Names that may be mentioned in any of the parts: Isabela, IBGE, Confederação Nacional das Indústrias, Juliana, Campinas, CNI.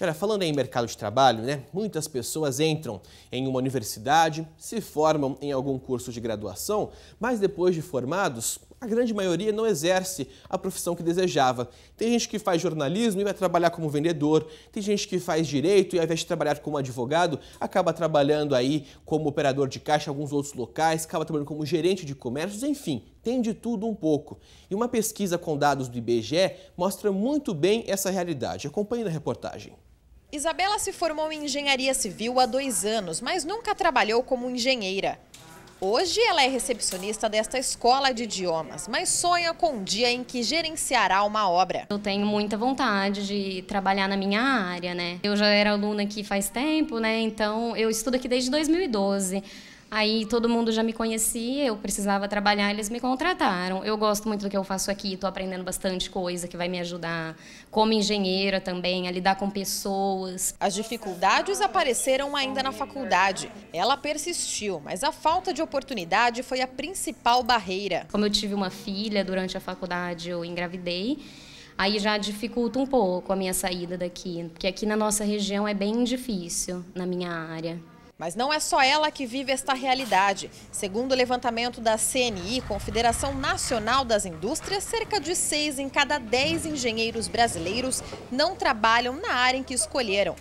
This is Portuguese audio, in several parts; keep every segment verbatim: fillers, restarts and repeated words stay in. Cara, falando em mercado de trabalho, né? Muitas pessoas entram em uma universidade, se formam em algum curso de graduação, mas depois de formados, a grande maioria não exerce a profissão que desejava. Tem gente que faz jornalismo e vai trabalhar como vendedor, tem gente que faz direito e ao invés de trabalhar como advogado, acaba trabalhando aí como operador de caixa em alguns outros locais, acaba trabalhando como gerente de comércios, enfim, tem de tudo um pouco. E uma pesquisa com dados do I B G E mostra muito bem essa realidade. Acompanhe na reportagem. Isabela se formou em engenharia civil há dois anos, mas nunca trabalhou como engenheira. Hoje ela é recepcionista desta escola de idiomas, mas sonha com um dia em que gerenciará uma obra. Eu tenho muita vontade de trabalhar na minha área, né? Eu já era aluna aqui faz tempo, né? Então eu estudo aqui desde dois mil e doze. Aí todo mundo já me conhecia, eu precisava trabalhar, eles me contrataram. Eu gosto muito do que eu faço aqui, estou aprendendo bastante coisa que vai me ajudar como engenheira também, a lidar com pessoas. As dificuldades apareceram ainda na faculdade. Ela persistiu, mas a falta de oportunidade foi a principal barreira. Como eu tive uma filha durante a faculdade, eu engravidei. Aí já dificulta um pouco a minha saída daqui, porque aqui na nossa região é bem difícil, na minha área. Mas não é só ela que vive esta realidade. Segundo o levantamento da C N I, Confederação Nacional das Indústrias, cerca de seis em cada dez engenheiros brasileiros não trabalham na área em que escolheram.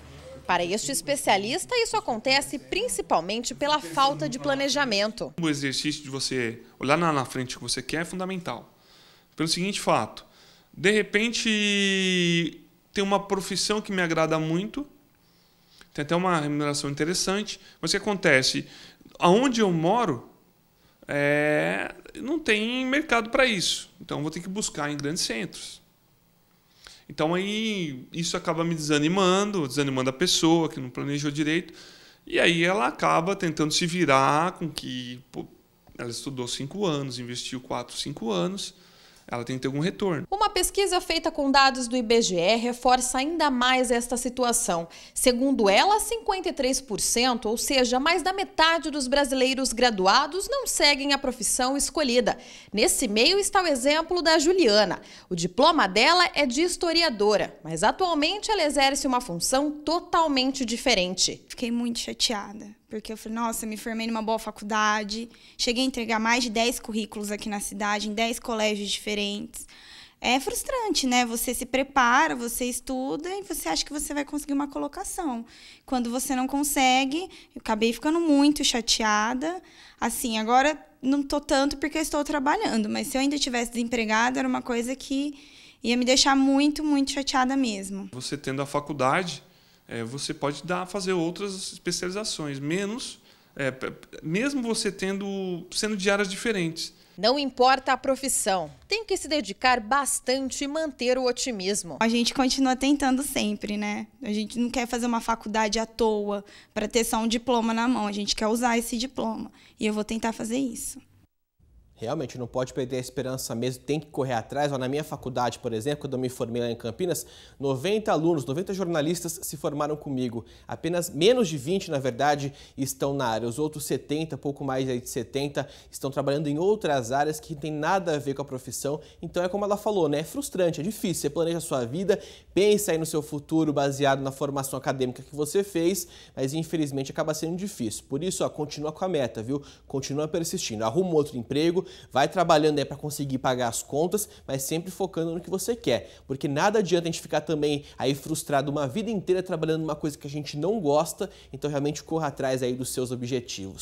Para este especialista, isso acontece principalmente pela falta de planejamento. O exercício de você olhar na frente o que você quer é fundamental. Pelo seguinte fato, de repente tem uma profissão que me agrada muito, tem até uma remuneração interessante, mas o que acontece? Aonde eu moro, é, não tem mercado para isso. Então, vou ter que buscar em grandes centros. Então, aí isso acaba me desanimando, desanimando a pessoa que não planejou direito. E aí ela acaba tentando se virar com que... Pô, ela estudou cinco anos, investiu quatro, cinco anos... Ela tem que ter algum retorno. Uma pesquisa feita com dados do I B G E reforça ainda mais esta situação. Segundo ela, cinquenta e três por cento, ou seja, mais da metade dos brasileiros graduados não seguem a profissão escolhida. Nesse meio está o exemplo da Juliana. O diploma dela é de historiadora, mas atualmente ela exerce uma função totalmente diferente. Fiquei muito chateada. Porque eu falei, nossa, me formei numa boa faculdade, cheguei a entregar mais de dez currículos aqui na cidade, em dez colégios diferentes. É frustrante, né? Você se prepara, você estuda e você acha que você vai conseguir uma colocação. Quando você não consegue, eu acabei ficando muito chateada. Assim, agora não tô tanto porque eu estou trabalhando, mas se eu ainda estivesse desempregada, era uma coisa que ia me deixar muito, muito chateada mesmo. Você tendo a faculdade... É, você pode dar, fazer outras especializações, menos, é, mesmo você tendo, sendo de áreas diferentes. Não importa a profissão, tem que se dedicar bastante e manter o otimismo. A gente continua tentando sempre, né? A gente não quer fazer uma faculdade à toa para ter só um diploma na mão, a gente quer usar esse diploma e eu vou tentar fazer isso. Realmente, não pode perder a esperança mesmo, tem que correr atrás. Na minha faculdade, por exemplo, quando eu me formei lá em Campinas, noventa alunos, noventa jornalistas se formaram comigo. Apenas menos de vinte, na verdade, estão na área. Os outros setenta, pouco mais de setenta, estão trabalhando em outras áreas que não tem nada a ver com a profissão. Então é como ela falou, né? É frustrante, é difícil. Você planeja a sua vida, pensa aí no seu futuro baseado na formação acadêmica que você fez, mas infelizmente acaba sendo difícil. Por isso, ó, continua com a meta, viu? Continua persistindo. Arruma outro emprego, vai trabalhando aí para conseguir pagar as contas, mas sempre focando no que você quer, porque nada adianta a gente ficar também aí frustrado uma vida inteira trabalhando numa coisa que a gente não gosta. Então realmente corra atrás aí dos seus objetivos.